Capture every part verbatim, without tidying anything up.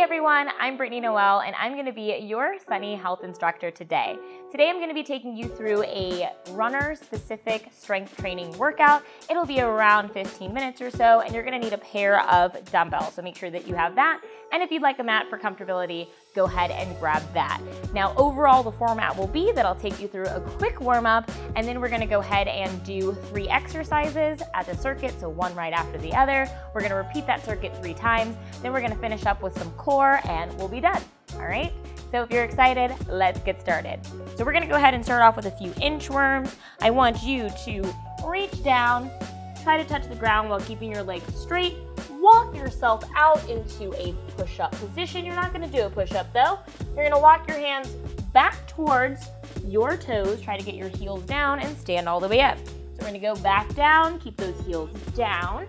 Hey everyone, I'm Brittany Noelle and I'm going to be your Sunny Health Instructor today. Today I'm going to be taking you through a runner-specific strength training workout. It'll be around fifteen minutes or so and you're going to need a pair of dumbbells, so make sure that you have that. And if you'd like a mat for comfortability, go ahead and grab that. Now overall the format will be that I'll take you through a quick warm-up and then we're going to go ahead and do three exercises as a circuit, so one right after the other. We're going to repeat that circuit three times, then we're going to finish up with some core and we'll be done. All right? So if you're excited, let's get started. So we're going to go ahead and start off with a few inchworms. I want you to reach down, try to touch the ground while keeping your legs straight. Walk yourself out into a push-up position. You're not going to do a push-up though. You're going to walk your hands back towards your toes. Try to get your heels down and stand all the way up. So we're going to go back down, keep those heels down.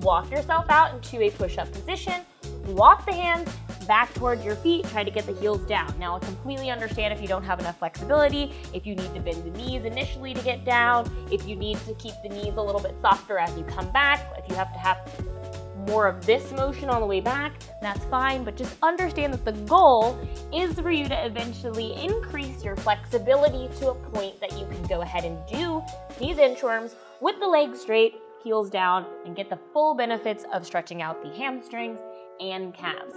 Walk yourself out into a push-up position. Walk the hands back towards your feet, try to get the heels down. Now I completely understand if you don't have enough flexibility, if you need to bend the knees initially to get down, if you need to keep the knees a little bit softer as you come back, if you have to have more of this motion on the way back, that's fine, but just understand that the goal is for you to eventually increase your flexibility to a point that you can go ahead and do these inchworms with the legs straight, heels down, and get the full benefits of stretching out the hamstrings and calves.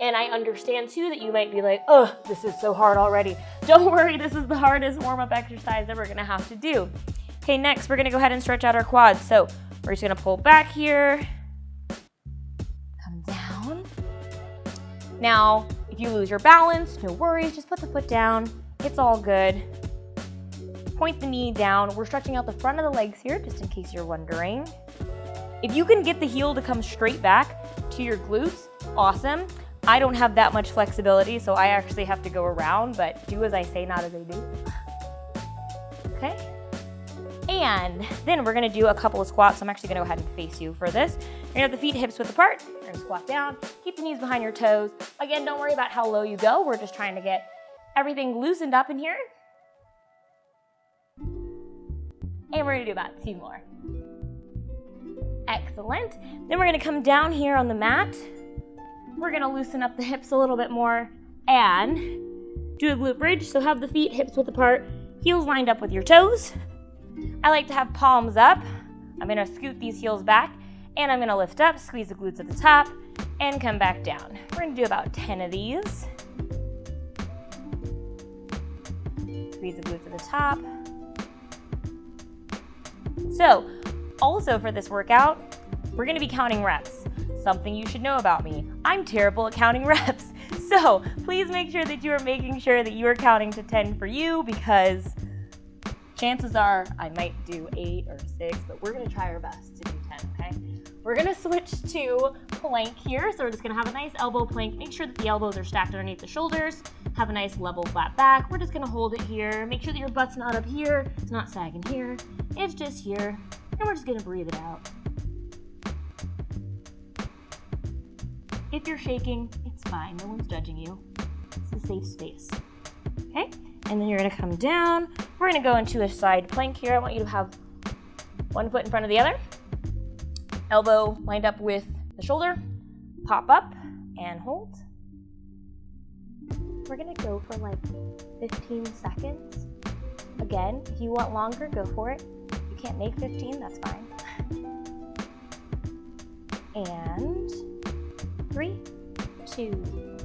And I understand too that you might be like, oh, this is so hard already. Don't worry, this is the hardest warm-up exercise that we're gonna have to do. Okay, next we're gonna go ahead and stretch out our quads. So we're just gonna pull back here, come down. Now, if you lose your balance, no worries, just put the foot down, it's all good. Point the knee down. We're stretching out the front of the legs here, just in case you're wondering. If you can get the heel to come straight back to your glutes, awesome. I don't have that much flexibility, so I actually have to go around, but do as I say, not as I do. Okay? And then we're gonna do a couple of squats. I'm actually gonna go ahead and face you for this. You're gonna have the feet hips width apart. You're gonna squat down, keep the knees behind your toes. Again, don't worry about how low you go. We're just trying to get everything loosened up in here. And we're gonna do about two more. Excellent. Then we're gonna come down here on the mat. We're gonna loosen up the hips a little bit more and do a glute bridge. So have the feet hips width apart, heels lined up with your toes. I like to have palms up. I'm gonna scoot these heels back and I'm gonna lift up, squeeze the glutes at the top and come back down. We're gonna do about ten of these. Squeeze the glutes at the top. So also for this workout, we're gonna be counting reps. Something you should know about me. I'm terrible at counting reps. So please make sure that you are making sure that you are counting to ten for you, because chances are I might do eight or six, but we're gonna try our best to do ten, okay? We're gonna switch to plank here. So we're just gonna have a nice elbow plank. Make sure that the elbows are stacked underneath the shoulders. Have a nice level flat back. We're just gonna hold it here. Make sure that your butt's not up here. It's not sagging here. It's just here. And we're just gonna breathe it out. If you're shaking, it's fine. No one's judging you. It's a safe space. Okay? And then you're gonna come down. We're gonna go into a side plank here. I want you to have one foot in front of the other. Elbow lined up with the shoulder. Pop up and hold. We're gonna go for like fifteen seconds. Again, if you want longer, go for it. If you can't make fifteen, that's fine. And three, two,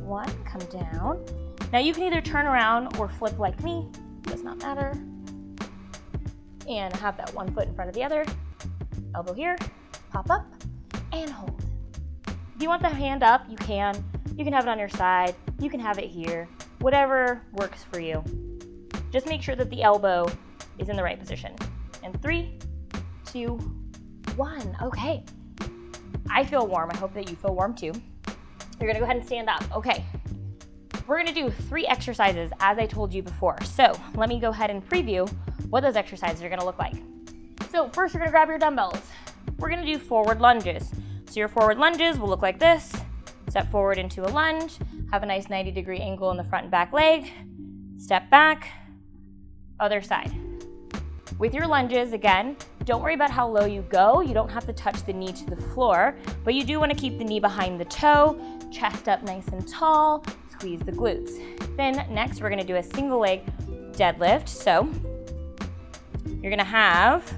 one, come down. Now you can either turn around or flip like me, does not matter. And have that one foot in front of the other, elbow here, pop up, and hold. If you want the hand up, you can. You can have it on your side, you can have it here, whatever works for you. Just make sure that the elbow is in the right position. And three, two, one, okay. I feel warm, I hope that you feel warm too. You're gonna go ahead and stand up. Okay, we're gonna do three exercises as I told you before. So let me go ahead and preview what those exercises are gonna look like. So first you're gonna grab your dumbbells. We're gonna do forward lunges. So your forward lunges will look like this. Step forward into a lunge, have a nice ninety degree angle in the front and back leg, step back, other side. With your lunges, again, don't worry about how low you go. You don't have to touch the knee to the floor, but you do want to keep the knee behind the toe. chest up nice and tall, squeeze the glutes. Then next we're gonna do a single leg deadlift. So you're gonna have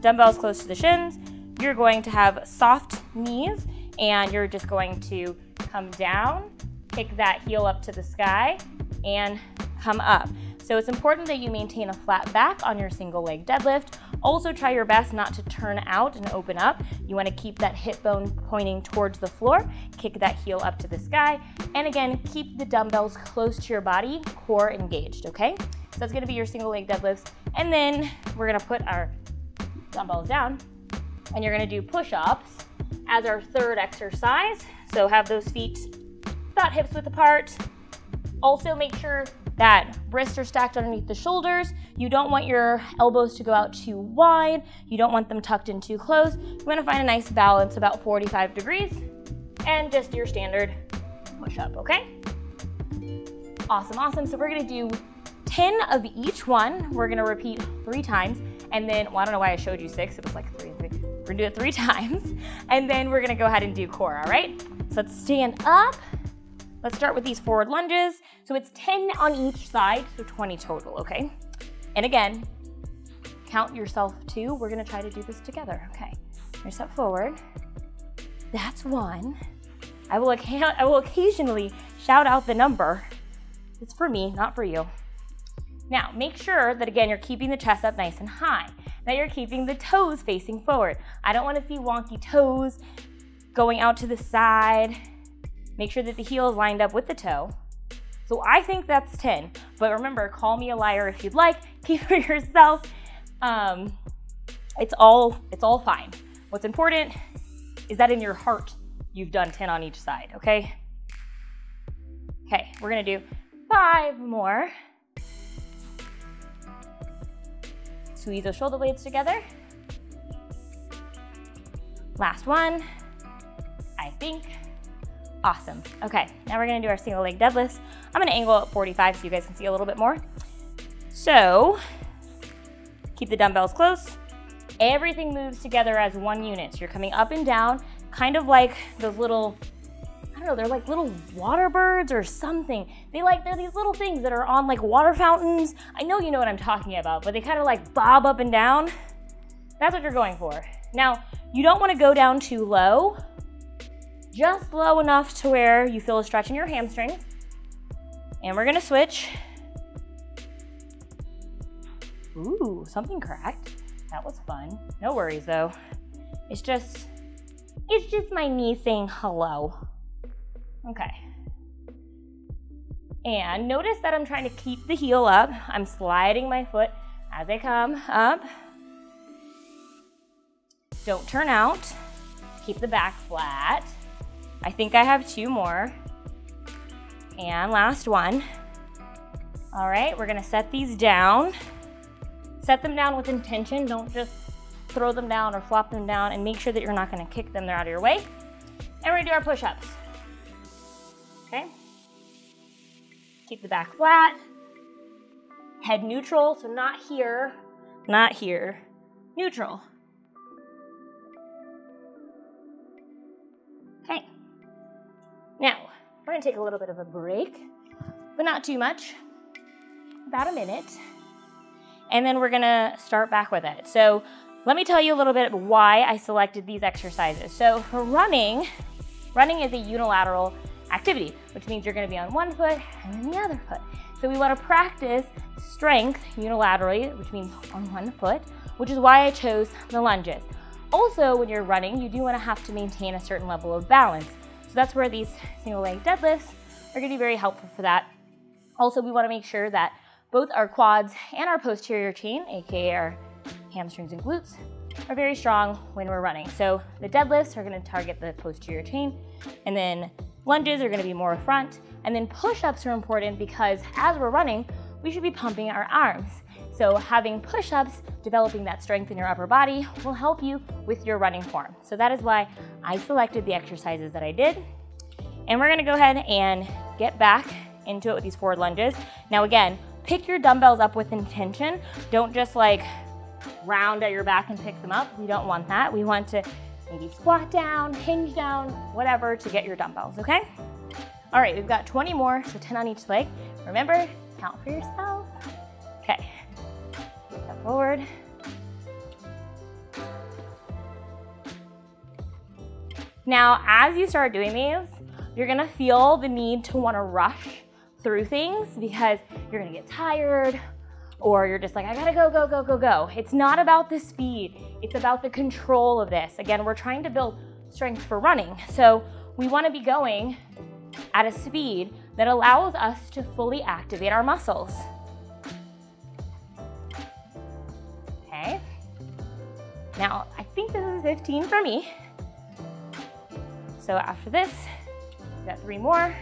dumbbells close to the shins, you're going to have soft knees, and you're just going to come down, kick that heel up to the sky, and come up. So it's important that you maintain a flat back on your single leg deadlift. Also try your best not to turn out and open up. You wanna keep that hip bone pointing towards the floor, kick that heel up to the sky, and again, keep the dumbbells close to your body, core engaged, okay? So that's gonna be your single leg deadlifts. And then we're gonna put our dumbbells down and you're gonna do push-ups as our third exercise. So have those feet about hips width apart. Also make sure that wrists are stacked underneath the shoulders. You don't want your elbows to go out too wide. You don't want them tucked in too close. You wanna find a nice balance, about forty-five degrees, and just your standard push-up, okay? Awesome, awesome. So we're gonna do ten of each one. We're gonna repeat three times, and then, well, I don't know why I showed you six, it was like three and three. We're gonna do it three times, and then we're gonna go ahead and do core, all right? So let's stand up. Let's start with these forward lunges. So it's ten on each side, so twenty total, okay? And again, count yourself too. We're gonna try to do this together, okay? Your step forward, that's one. I will, I will occasionally shout out the number. It's for me, not for you. Now, make sure that again, you're keeping the chest up nice and high, that you're keeping the toes facing forward. I don't wanna see wonky toes going out to the side. Make sure that the heel is lined up with the toe. So I think that's ten, but remember, call me a liar if you'd like, keep it for yourself. Um, it's all, it's all fine. What's important is that in your heart, you've done ten on each side, okay? Okay, we're gonna do five more. Squeeze those shoulder blades together. Last one, I think. Awesome. Okay, now we're gonna do our single leg deadlifts. I'm gonna angle at forty-five so you guys can see a little bit more. So, keep the dumbbells close. Everything moves together as one unit. So you're coming up and down, kind of like those little, I don't know, they're like little water birds or something. They like, they're these little things that are on like water fountains. I know you know what I'm talking about, but they kind of like bob up and down. That's what you're going for. Now, you don't wanna go down too low, just low enough to where you feel a stretch in your hamstrings. And we're gonna switch. Ooh, something cracked. That was fun. No worries though. It's just, it's just my knee saying hello. Okay. And notice that I'm trying to keep the heel up. I'm sliding my foot as I come up. Don't turn out. Keep the back flat. I think I have two more. And last one. All right, we're gonna set these down. Set them down with intention. Don't just throw them down or flop them down, and make sure that you're not gonna kick them, they're out of your way. And we're gonna do our push-ups. Okay? Keep the back flat. Head neutral, so not here, not here, neutral. Okay. Now, we're gonna take a little bit of a break, but not too much, about a minute, and then we're gonna start back with it. So let me tell you a little bit why I selected these exercises. So for running, running is a unilateral activity, which means you're gonna be on one foot and then the other foot. So we wanna practice strength unilaterally, which means on one foot, which is why I chose the lunges. Also, when you're running, you do wanna have to maintain a certain level of balance. So that's where these single leg deadlifts are gonna be very helpful for that. Also, we wanna make sure that both our quads and our posterior chain, A K A our hamstrings and glutes, are very strong when we're running. So the deadlifts are gonna target the posterior chain, and then lunges are gonna be more front, and then push-ups are important because as we're running, we should be pumping our arms. So having push-ups, developing that strength in your upper body will help you with your running form. So that is why I selected the exercises that I did. And we're gonna go ahead and get back into it with these forward lunges. Now again, pick your dumbbells up with intention. Don't just like round at your back and pick them up. We don't want that. We want to Maybe squat down, hinge down, whatever to get your dumbbells, okay? All right, we've got twenty more, so ten on each leg. Remember, count for yourself. Okay, step forward. Now, as you start doing these, you're gonna feel the need to wanna rush through things because you're gonna get tired, or you're just like, I gotta go, go, go, go, go. It's not about the speed. It's about the control of this. Again, we're trying to build strength for running. So we wanna be going at a speed that allows us to fully activate our muscles. Okay. Now, I think this is fifteen for me. So after this, we've got three more.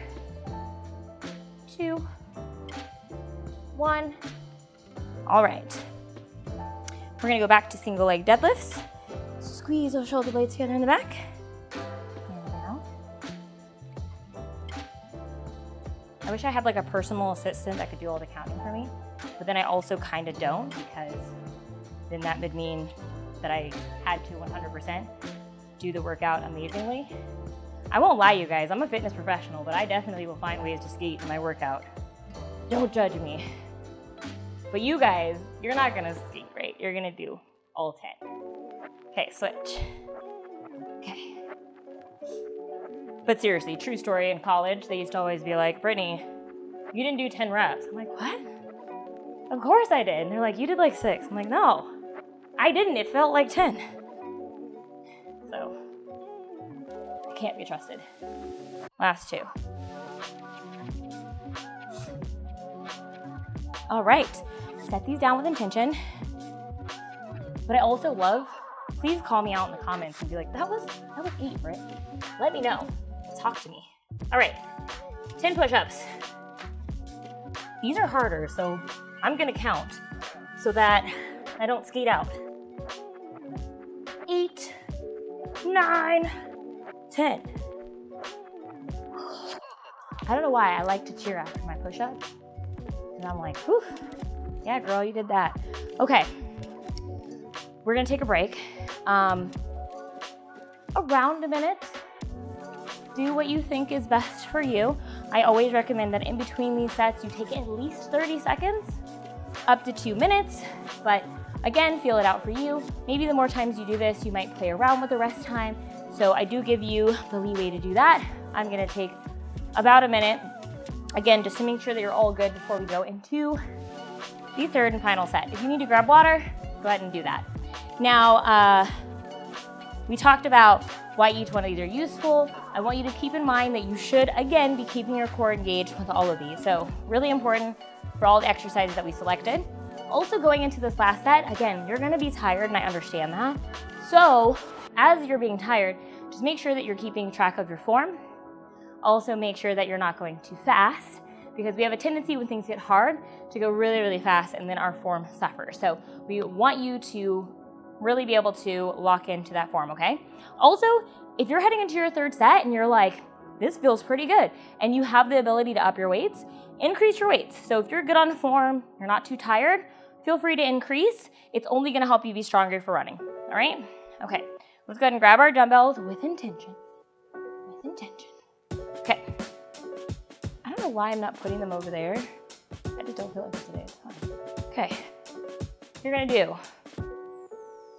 Two, one. All right, we're gonna go back to single leg deadlifts. Squeeze those shoulder blades together in the back. And out. I wish I had like a personal assistant that could do all the counting for me, but then I also kind of don't, because then that would mean that I had to one hundred percent do the workout amazingly. I won't lie, you guys, I'm a fitness professional, but I definitely will find ways to skate in my workout. Don't judge me. But you guys, you're not gonna skate right. You're gonna do all ten. Okay, switch. Okay. But seriously, true story, in college, they used to always be like, Brittany, you didn't do ten reps. I'm like, what? Of course I did. And they're like, you did like six. I'm like, no, I didn't. It felt like ten. So, I can't be trusted. Last two. All right, set these down with intention. But I also love, please call me out in the comments and be like, that was, that was eight, right? Let me know, talk to me. All right, ten push-ups. These are harder, so I'm gonna count so that I don't skate out. Eight, nine, ten. I don't know why I like to cheer after my push-ups. And I'm like, whew, yeah, girl, you did that. Okay, we're gonna take a break. Um, around a minute, do what you think is best for you. I always recommend that in between these sets, you take at least thirty seconds, up to two minutes, but again, feel it out for you. Maybe the more times you do this, you might play around with the rest time. So I do give you the leeway to do that. I'm gonna take about a minute, again, just to make sure that you're all good before we go into the third and final set. If you need to grab water, go ahead and do that. Now, uh, we talked about why each one of these are useful. I want you to keep in mind that you should, again, be keeping your core engaged with all of these. So really important for all the exercises that we selected. Also going into this last set, again, you're gonna be tired, and I understand that. So as you're being tired, just make sure that you're keeping track of your form. Also make sure that you're not going too fast, because we have a tendency when things get hard to go really, really fast, and then our form suffers. So we want you to really be able to lock into that form, okay? Also, if you're heading into your third set and you're like, this feels pretty good, and you have the ability to up your weights, increase your weights. So if you're good on form, you're not too tired, feel free to increase. It's only gonna help you be stronger for running, all right? Okay, let's go ahead and grab our dumbbells with intention, with intention. Okay, I don't know why I'm not putting them over there. I just don't feel like it today, it's fine. Okay, you're gonna do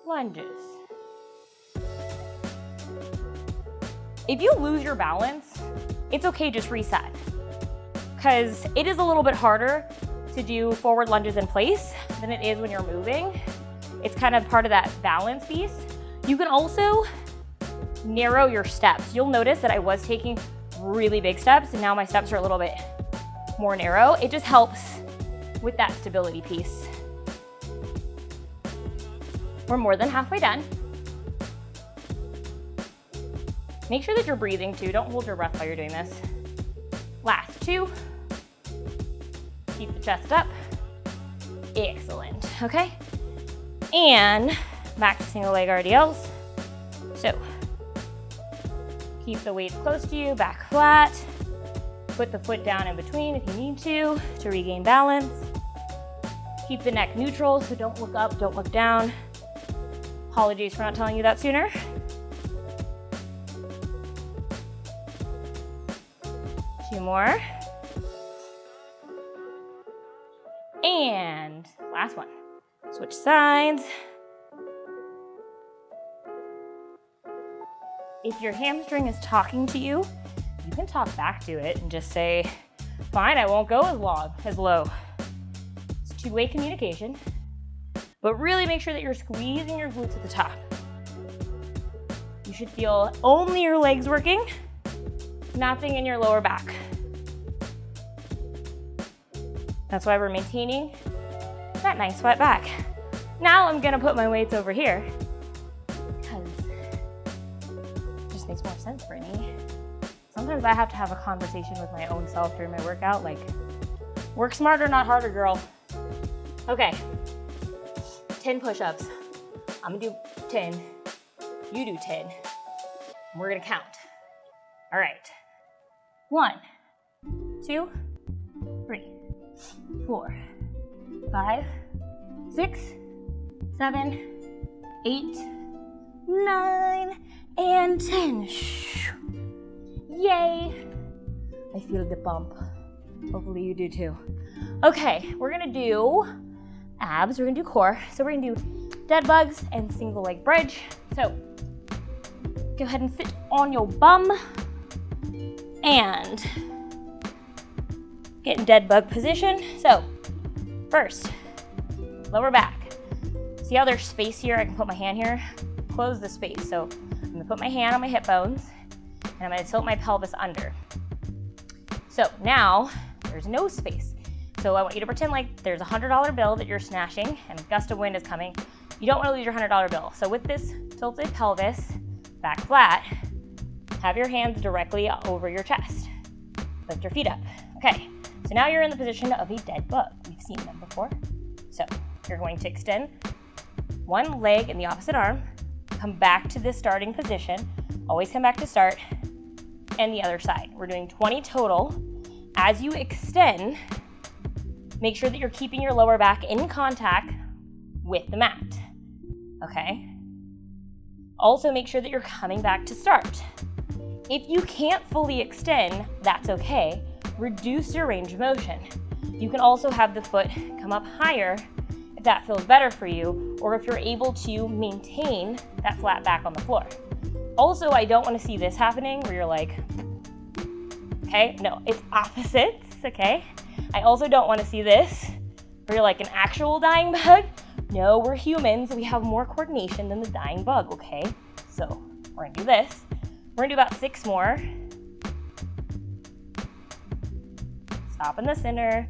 lunges. If you lose your balance, it's okay, just reset. Because it is a little bit harder to do forward lunges in place than it is when you're moving. It's kind of part of that balance piece. You can also narrow your steps. You'll notice that I was taking really big steps, and now my steps are a little bit more narrow. It just helps with that stability piece. We're more than halfway done. Make sure that you're breathing too. Don't hold your breath while you're doing this. Last two. Keep the chest up. Excellent, okay? And back to single leg R D Ls. So, keep the weights close to you, back flat. Put the foot down in between if you need to, to regain balance. Keep the neck neutral, so don't look up, don't look down. Apologies for not telling you that sooner. few more. And last one. Switch sides. If your hamstring is talking to you, you can talk back to it and just say, fine, I won't go as long, as low. It's two-way communication, but really make sure that you're squeezing your glutes at the top. You should feel only your legs working, nothing in your lower back. That's why we're maintaining that nice sweat back. Now I'm gonna put my weights over here because it just makes more sense, Brittany. Sometimes I have to have a conversation with my own self during my workout, like, work smarter, not harder, girl. Okay, ten push-ups. I'm gonna do ten, you do ten. We're gonna count. All right, one, two, three, four, five, six, seven, eight, nine, and ten. Yay! I feel the bump. Hopefully you do too. Okay, we're gonna do abs, we're gonna do core. So we're gonna do dead bugs and single leg bridge. So go ahead and sit on your bum and get in dead bug position. So first, lower back. See how there's space here? I can put my hand here, close the space. So I'm gonna put my hand on my hip bones and I'm gonna tilt my pelvis under. So now there's no space. So I want you to pretend like there's a one hundred dollar bill that you're snatching and a gust of wind is coming. You don't wanna lose your one hundred dollar bill. So with this tilted pelvis, back flat, have your hands directly over your chest. Lift your feet up. Okay, so now you're in the position of a dead bug. We've seen them before. So you're going to extend one leg in the opposite arm, come back to this starting position, always come back to start, and the other side. We're doing twenty total. As you extend, make sure that you're keeping your lower back in contact with the mat, okay? Also make sure that you're coming back to start. If you can't fully extend, that's okay. Reduce your range of motion. You can also have the foot come up higher if that feels better for you, or if you're able to maintain that flat back on the floor. Also, I don't want to see this happening where you're like, okay, no, it's opposites, okay? I also don't want to see this where you're like an actual dying bug. No, we're humans. We have more coordination than the dying bug, okay? So we're gonna do this. We're gonna do about six more. Stop in the center.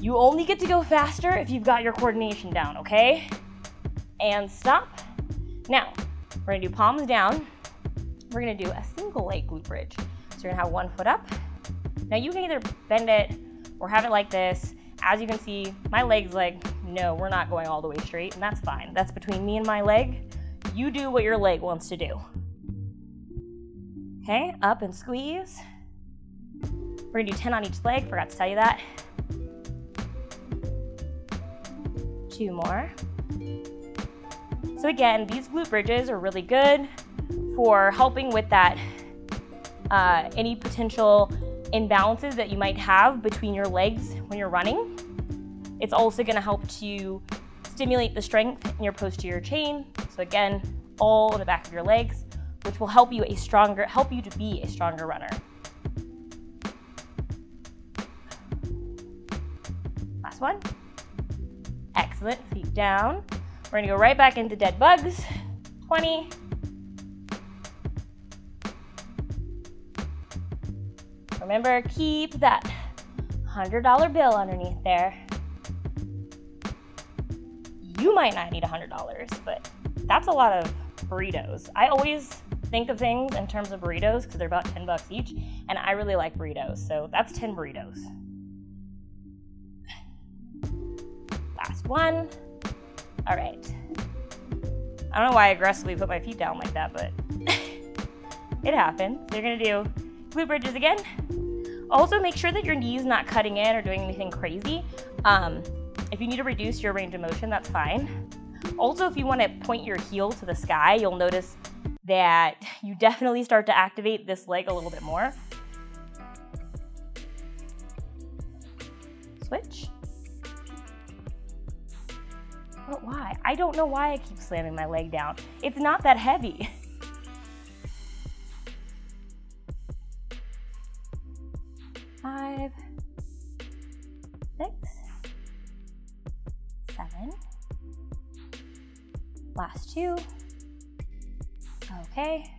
You only get to go faster if you've got your coordination down, okay? And stop. Now, we're gonna do palms down. We're gonna do a single leg glute bridge. So you're gonna have one foot up. Now you can either bend it or have it like this. As you can see, my leg's like, no, we're not going all the way straight, and that's fine. That's between me and my leg. You do what your leg wants to do. Okay, up and squeeze. We're gonna do ten on each leg, forgot to tell you that. Two more. So again, these glute bridges are really good for helping with that, uh, any potential imbalances that you might have between your legs when you're running. It's also gonna help to stimulate the strength in your posterior chain. So again, all in the back of your legs, which will help you a stronger, help you to be a stronger runner. Last one. Excellent, feet down. We're gonna go right back into dead bugs. twenty. Remember, keep that one hundred dollar bill underneath there. You might not need one hundred dollars, but that's a lot of burritos. I always think of things in terms of burritos because they're about ten bucks each, and I really like burritos, so that's ten burritos. Last one. All right. I don't know why I aggressively put my feet down like that, but it happened. So you're gonna do glute bridges again. Also make sure that your knee's not cutting in or doing anything crazy. Um, if you need to reduce your range of motion, that's fine. Also, if you wanna point your heel to the sky, you'll notice that you definitely start to activate this leg a little bit more. switch. But why? I don't know why I keep slamming my leg down. It's not that heavy. Five, six, seven. Last two. Okay.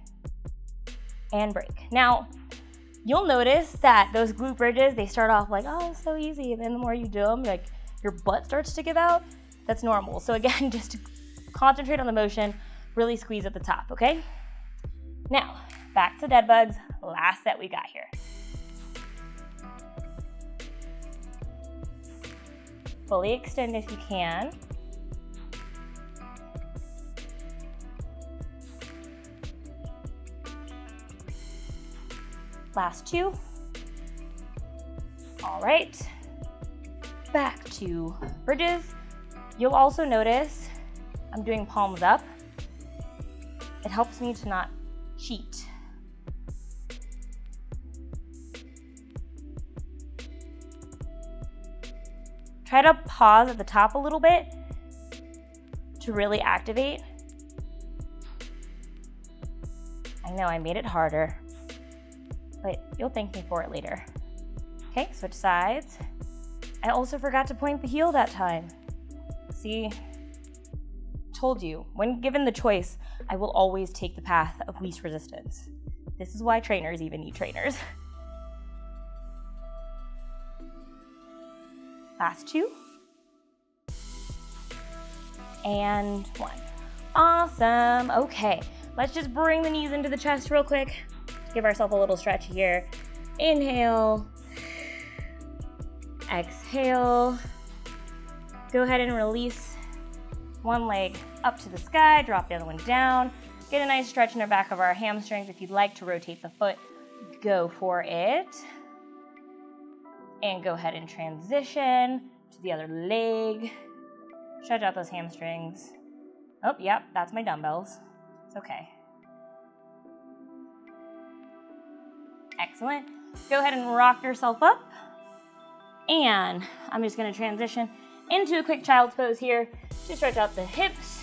And break. Now, you'll notice that those glute bridges, they start off like, oh, it's so easy. And then the more you do them, like your butt starts to give out. That's normal. So again, just concentrate on the motion, really squeeze at the top, okay? Now, back to dead bugs, last set we got here. Fully extend if you can. Last two. All right, back to bridges. You'll also notice I'm doing palms up. It helps me to not cheat. Try to pause at the top a little bit to really activate. I know I made it harder, but you'll thank me for it later. Okay, switch sides. I also forgot to point the heel that time. See, told you, when given the choice, I will always take the path of least resistance. This is why trainers even need trainers. Last two. And one. Awesome, okay. Let's just bring the knees into the chest real quick. Give ourselves a little stretch here. Inhale, exhale. Go ahead and release one leg up to the sky, drop the other one down. Get a nice stretch in the back of our hamstrings. If you'd like to rotate the foot, go for it. And go ahead and transition to the other leg. Stretch out those hamstrings. Oh, yep, that's my dumbbells. It's okay. Excellent. Go ahead and rock yourself up. And I'm just gonna transition into a quick child's pose here to stretch out the hips.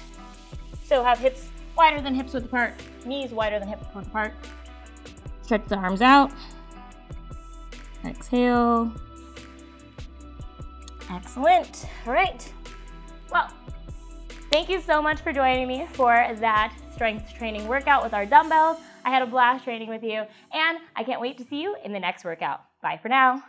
So have hips wider than hips width apart, knees wider than hips width apart. Stretch the arms out. Exhale. Excellent. All right. Well, thank you so much for joining me for that strength training workout with our dumbbells. I had a blast training with you, and I can't wait to see you in the next workout. Bye for now.